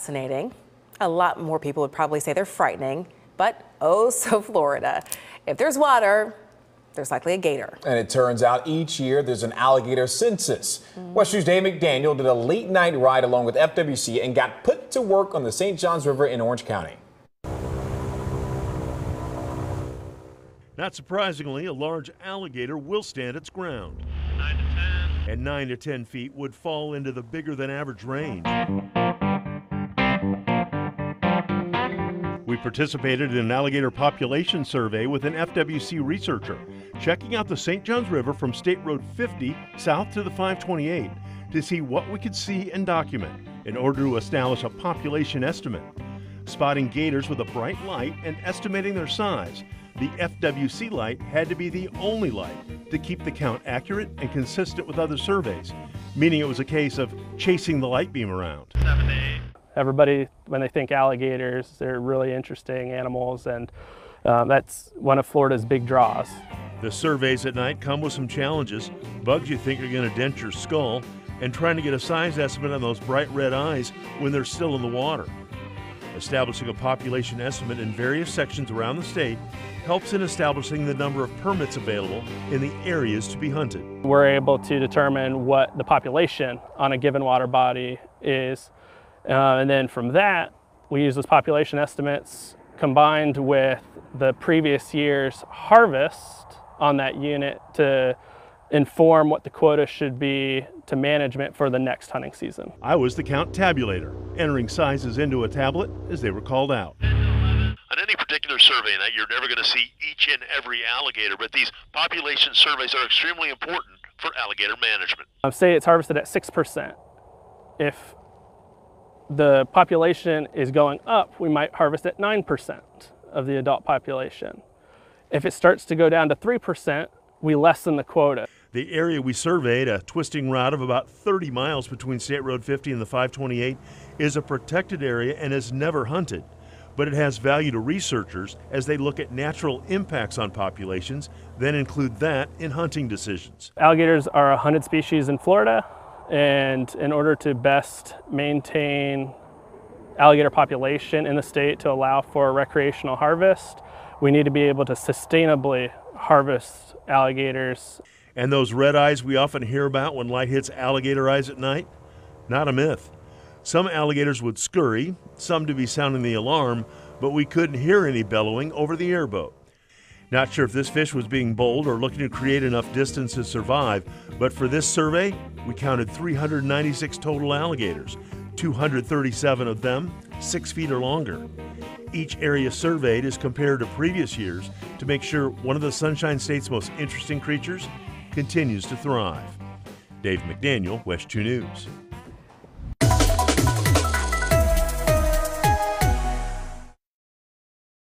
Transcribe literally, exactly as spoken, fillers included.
Fascinating. A lot more people would probably say they're frightening, but oh, so Florida. If there's water, there's likely a gator. And it turns out each year there's an alligator census. Mm-hmm. West two's Dave McDaniel did a late night ride along with F W C and got put to work on the Saint Johns River in Orange County. Not surprisingly, a large alligator will stand its ground. nine to ten. And nine to ten feet would fall into the bigger than average range. We participated in an alligator population survey with an F W C researcher, checking out the Saint Johns River from State Road fifty south to the five twenty-eight to see what we could see and document in order to establish a population estimate. Spotting gators with a bright light and estimating their size, the F W C light had to be the only light to keep the count accurate and consistent with other surveys, meaning it was a case of chasing the light beam around. seven to eight. Everybody, when they think alligators, they're really interesting animals, and um, that's one of Florida's big draws. The surveys at night come with some challenges. Bugs you think are going to dent your skull, and trying to get a size estimate on those bright red eyes when they're still in the water. Establishing a population estimate in various sections around the state helps in establishing the number of permits available in the areas to be hunted. We're able to determine what the population on a given water body is. Uh, and then from that, we use those population estimates combined with the previous year's harvest on that unit to inform what the quota should be to management for the next hunting season. I was the count tabulator, entering sizes into a tablet as they were called out. On any particular survey that you're never going to see each and every alligator, but these population surveys are extremely important for alligator management. Um, say it's harvested at six percent. If the population is going up, we might harvest at nine percent of the adult population. If it starts to go down to three percent, we lessen the quota. The area we surveyed, a twisting route of about thirty miles between State Road fifty and the five twenty-eight, is a protected area and is never hunted. But it has value to researchers as they look at natural impacts on populations, then include that in hunting decisions. Alligators are a hunted species in Florida. And in order to best maintain alligator population in the state to allow for recreational harvest, we need to be able to sustainably harvest alligators. And those red eyes we often hear about when light hits alligator eyes at night? Not a myth. Some alligators would scurry, some to be sounding the alarm, but we couldn't hear any bellowing over the airboat. Not sure if this fish was being bold or looking to create enough distance to survive, but for this survey, we counted three hundred ninety-six total alligators, two hundred thirty-seven of them six feet or longer. Each area surveyed is compared to previous years to make sure one of the Sunshine State's most interesting creatures continues to thrive. Dave McDaniel, West two News.